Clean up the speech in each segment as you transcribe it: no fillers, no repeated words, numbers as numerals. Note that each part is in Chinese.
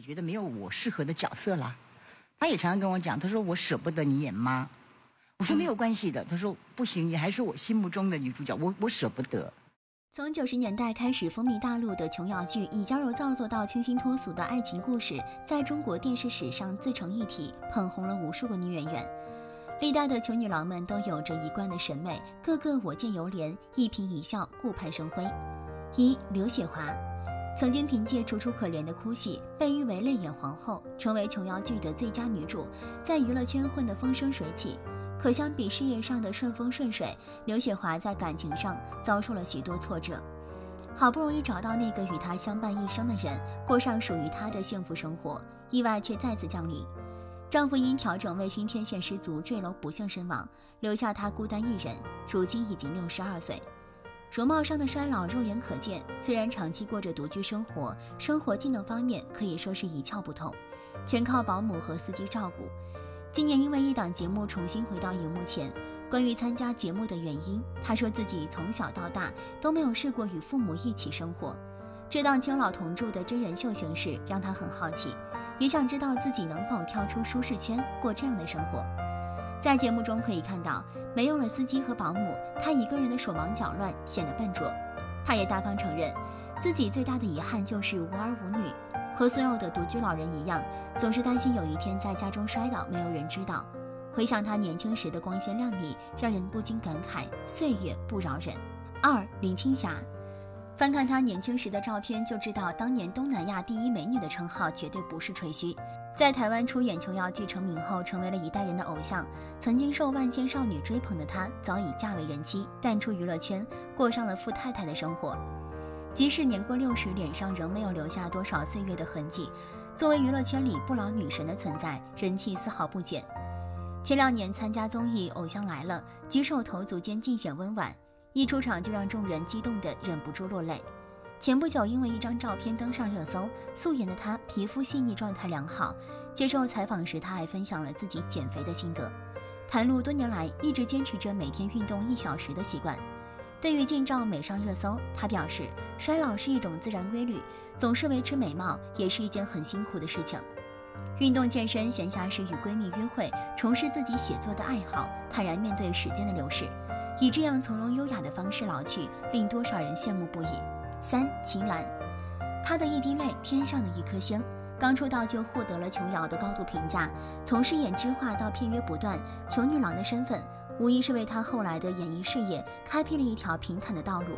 始觉得没有我适合的角色啦。他也常常跟我讲，他说我舍不得你演妈，我说没有关系的，他说不行，你还是我心目中的女主角，我舍不得。 从90年代开始风靡大陆的琼瑶剧，以娇柔造作到清新脱俗的爱情故事，在中国电视史上自成一体，捧红了无数个女演员。历代的琼女郎们都有着一贯的审美，个个我见犹怜，一颦一笑顾盼生辉。刘雪华曾经凭借楚楚可怜的哭戏，被誉为泪眼皇后，成为琼瑶剧的最佳女主，在娱乐圈混得风生水起。 可相比事业上的顺风顺水，刘雪华在感情上遭受了许多挫折。好不容易找到那个与她相伴一生的人，过上属于她的幸福生活，意外却再次降临。丈夫因调整卫星天线失足坠楼不幸身亡，留下她孤单一人。如今已经62岁，容貌上的衰老肉眼可见。虽然长期过着独居生活，生活技能方面可以说是一窍不通，全靠保姆和司机照顾。 今年因为一档节目重新回到荧幕前，关于参加节目的原因，她说自己从小到大都没有试过与父母一起生活。这档青老同住的真人秀形式让她很好奇，也想知道自己能否跳出舒适圈过这样的生活。在节目中可以看到，没有了司机和保姆，她一个人的手忙脚乱显得笨拙。她也大方承认，自己最大的遗憾就是无儿无女。 和所有的独居老人一样，总是担心有一天在家中摔倒，没有人知道。回想他年轻时的光鲜亮丽，让人不禁感慨岁月不饶人。林青霞，翻看她年轻时的照片，就知道当年东南亚第一美女的称号绝对不是吹嘘。在台湾出演琼瑶剧成名后，成为了一代人的偶像。曾经受万千少女追捧的她，早已嫁为人妻，淡出娱乐圈，过上了富太太的生活。 即使年过60，脸上仍没有留下多少岁月的痕迹。作为娱乐圈里不老女神的存在，人气丝毫不减。前2年参加综艺《偶像来了》，举手投足间尽显温婉，一出场就让众人激动得忍不住落泪。前不久因为一张照片登上热搜，素颜的她皮肤细腻，状态良好。接受采访时，她还分享了自己减肥的心得，袒露多年来一直坚持着每天运动1小时的习惯。 对于近照美上热搜，她表示，衰老是一种自然规律，总是维持美貌也是一件很辛苦的事情。运动健身，闲暇时与闺蜜约会，重拾自己写作的爱好，坦然面对时间的流逝，以这样从容优雅的方式老去，令多少人羡慕不已。秦岚，她的一滴泪，天上的一颗星。 刚出道就获得了琼瑶的高度评价，从饰演知画到片约不断，琼女郎的身份无疑是为她后来的演艺事业开辟了一条平坦的道路。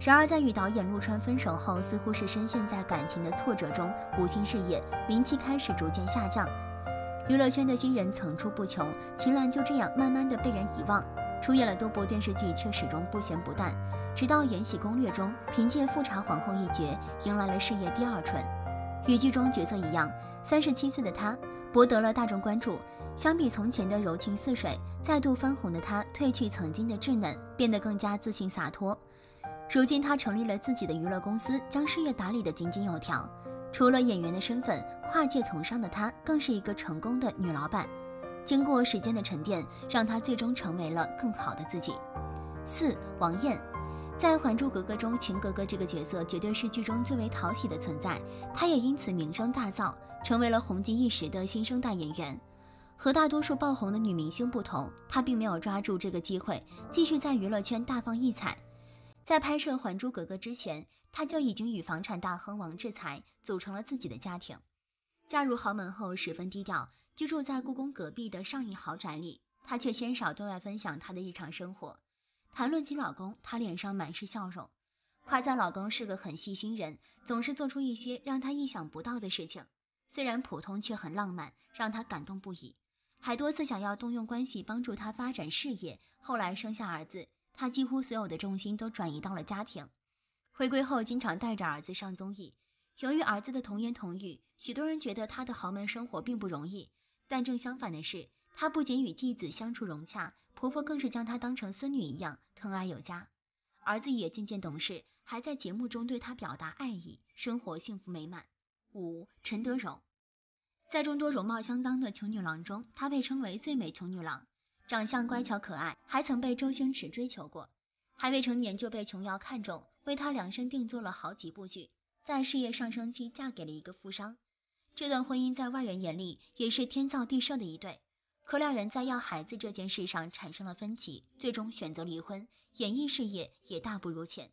然而，在与导演陆川分手后，似乎是深陷在感情的挫折中，无心事业，名气开始逐渐下降。娱乐圈的新人层出不穷，秦岚就这样慢慢的被人遗忘。出演了多部电视剧，却始终不咸不淡，直到《延禧攻略》中，凭借富察皇后一角，迎来了事业第二春。 与剧中角色一样，37岁的她博得了大众关注。相比从前的柔情似水，再度翻红的她褪去曾经的稚嫩，变得更加自信洒脱。如今，她成立了自己的娱乐公司，将事业打理得井井有条。除了演员的身份，跨界从商的她更是一个成功的女老板。经过时间的沉淀，让她最终成为了更好的自己。王艳。 在《还珠格格》中，秦格格这个角色绝对是剧中最为讨喜的存在，她也因此名声大噪，成为了红极一时的新生代演员。和大多数爆红的女明星不同，她并没有抓住这个机会，继续在娱乐圈大放异彩。在拍摄《还珠格格》之前，她就已经与房产大亨王志才组成了自己的家庭。嫁入豪门后，十分低调，居住在故宫隔壁的上亿豪宅里，她却鲜少对外分享她的日常生活。 谈论起老公，她脸上满是笑容，夸赞老公是个很细心人，总是做出一些让她意想不到的事情。虽然普通，却很浪漫，让她感动不已。还多次想要动用关系帮助她发展事业。后来生下儿子，她几乎所有的重心都转移到了家庭。回归后，经常带着儿子上综艺。由于儿子的童言童语，许多人觉得她的豪门生活并不容易。但正相反的是，她不仅与继子相处融洽，婆婆更是将她当成孙女一样。 疼爱有加，儿子也渐渐懂事，还在节目中对他表达爱意，生活幸福美满。陈德容，在众多容貌相当的琼女郎中，她被称为最美琼女郎，长相乖巧可爱，还曾被周星驰追求过。还未成年就被琼瑶看中，为她量身定做了好几部剧。在事业上升期，嫁给了一个富商，这段婚姻在外人眼里也是天造地设的一对，可两人在要孩子这件事上产生了分歧，最终选择离婚，演艺事业也大不如前。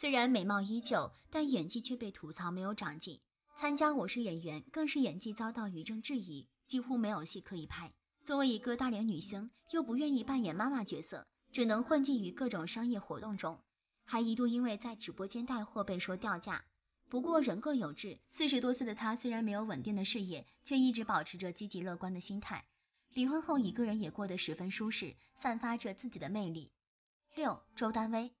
虽然美貌依旧，但演技却被吐槽没有长进。参加《我是演员》更是演技遭到舆政质疑，几乎没有戏可以拍。作为一个大龄女星，又不愿意扮演妈妈角色，只能混迹于各种商业活动中，还一度因为在直播间带货被说掉价。不过人各有志，40多岁的她虽然没有稳定的事业，却一直保持着积极乐观的心态。离婚后一个人也过得十分舒适，散发着自己的魅力。6. 周丹薇。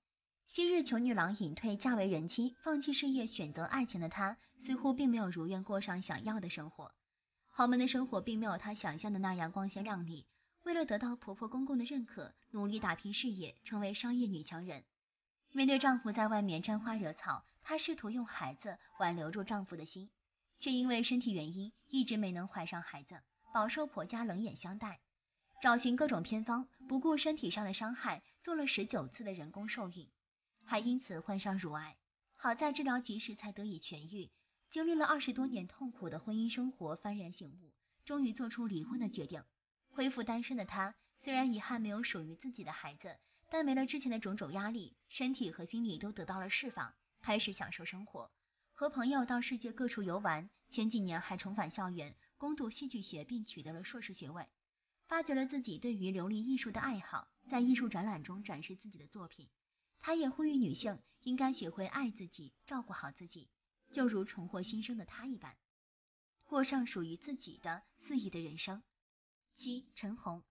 昔日穷女郎隐退嫁为人妻，放弃事业选择爱情的她，似乎并没有如愿过上想要的生活。豪门的生活并没有她想象的那样光鲜亮丽，为了得到婆婆公公的认可，努力打拼事业，成为商业女强人。面对丈夫在外面沾花惹草，她试图用孩子挽留住丈夫的心，却因为身体原因一直没能怀上孩子，饱受婆家冷眼相待，找寻各种偏方，不顾身体上的伤害，做了19次的人工受孕，还因此患上乳癌。好在治疗及时才得以痊愈。经历了20多年痛苦的婚姻生活，幡然醒悟，终于做出离婚的决定。恢复单身的她，虽然遗憾没有属于自己的孩子，但没了之前的种种压力，身体和心理都得到了释放，开始享受生活，和朋友到世界各处游玩。前几年还重返校园，攻读戏剧学并取得了硕士学位，发掘了自己对于琉璃艺术的爱好，在艺术展览中展示自己的作品。她也呼吁女性应该学会爱自己，照顾好自己，就如重获新生的她一般，过上属于自己的肆意的人生。7. 陈红。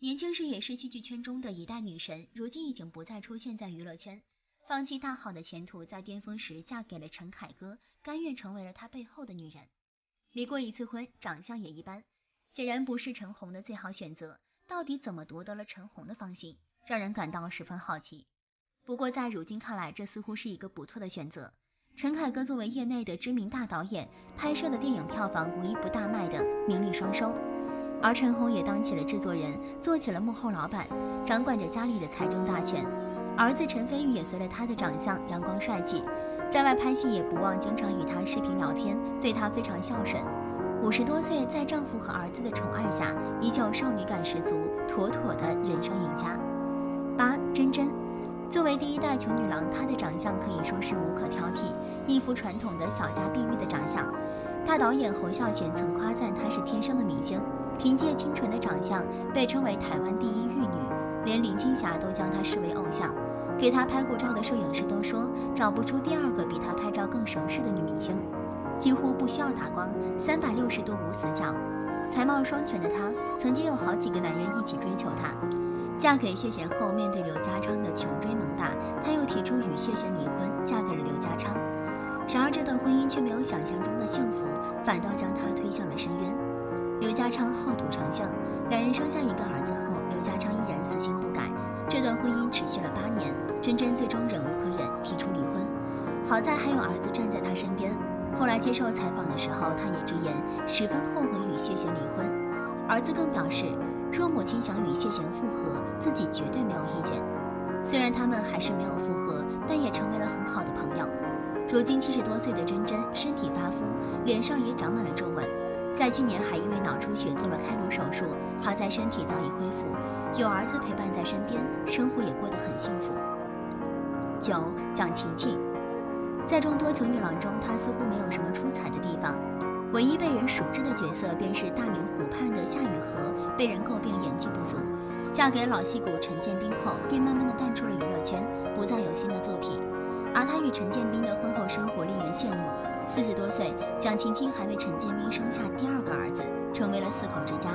年轻时也是戏剧圈中的一代女神，如今已经不再出现在娱乐圈，放弃大好的前途，在巅峰时嫁给了陈凯歌，甘愿成为了他背后的女人。离过一次婚，长相也一般，显然不是陈红的最好选择。到底怎么夺得了陈红的芳心，让人感到十分好奇。不过在如今看来，这似乎是一个不错的选择。陈凯歌作为业内的知名大导演，拍摄的电影票房无一不大卖的，名利双收。而陈红也当起了制作人，做起了幕后老板，掌管着家里的财政大权。儿子陈飞宇也随了他的长相阳光帅气，在外拍戏也不忘经常与他视频聊天，对他非常孝顺。50多岁，在丈夫和儿子的宠爱下，依旧少女感十足，妥妥的人生赢家。8. 真真。作为第一代穷女郎，她的长相可以说是无可挑剔，一副传统的小家碧玉的长相。大导演侯孝贤曾夸赞她是天生的明星，凭借清纯的长相被称为台湾第一玉女，连林青霞都将她视为偶像。给她拍过照的摄影师都说，找不出第二个比她拍照更省事的女明星，几乎不需要打光，360度无死角。才貌双全的她，曾经有好几个男人一起追求她。嫁给谢贤后，面对刘家昌的穷追猛打，她又提出与谢贤离婚，嫁给了刘家昌。然而这段婚姻却没有想象中的幸福，反倒将她推向了深渊。刘家昌好赌成性，两人生下一个儿子后，刘家昌依然死性不改。这段婚姻持续了8年，真真最终忍无可忍，提出离婚。好在还有儿子站在她身边。后来接受采访的时候，她也直言十分后悔与谢贤离婚。儿子更表示，若母亲想与谢贤复合，自己绝对没有意见。虽然他们还是没有复合，但也成为了很好的朋友。如今70多岁的真真身体发肤，脸上也长满了皱纹。在去年还因为脑出血做了开颅手术，好在身体早已恢复，有儿子陪伴在身边，生活也过得很幸福。9. 蒋勤勤。在众多穷女郎中，她似乎没有什么出彩的地方，唯一被人熟知的角色便是大明湖畔的夏雨荷，被人诟病演技不足。嫁给老戏骨陈建斌后，便慢慢的淡出了娱乐圈，不再有新的作品。而她与陈建斌的婚后生活令人羡慕。40多岁，蒋勤勤还为陈建斌生下第二个儿子，成为了4口之家。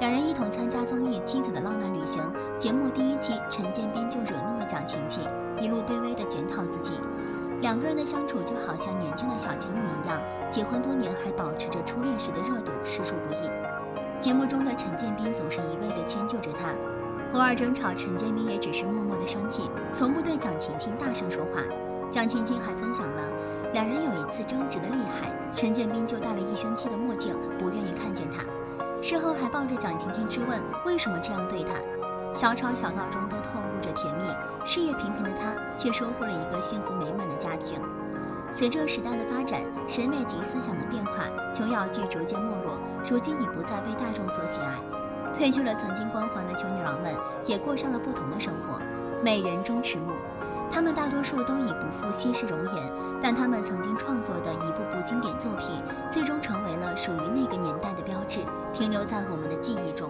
两人一同参加综艺《妻子的浪漫旅行》节目第1期，陈建斌就惹怒了蒋勤勤，一路卑微地检讨自己。两个人的相处就好像年轻的小情侣一样，结婚多年还保持着初恋时的热度，实属不易。节目中的陈建斌总是一味地迁就着她，偶尔争吵，陈建斌也只是默默地生气，从不对蒋勤勤大声说话。蒋勤勤还分享了两人有一次争执的厉害，陈建斌就戴了1星期的墨镜，不愿意看见她。事后还抱着蒋勤勤质问为什么这样对她。小吵小闹中都透露着甜蜜，事业平平的她却收获了一个幸福美满的家庭。随着时代的发展，审美及思想的变化，中药剧逐渐没落，如今已不再被大众所喜爱。褪去了曾经光环的囚女郎们，也过上了不同的生活。美人终迟暮，她们大多数都已不复昔时容颜，但她们曾经创作的一部部经典作品，最终成为了属于那个年代的标志，停留在我们的记忆中。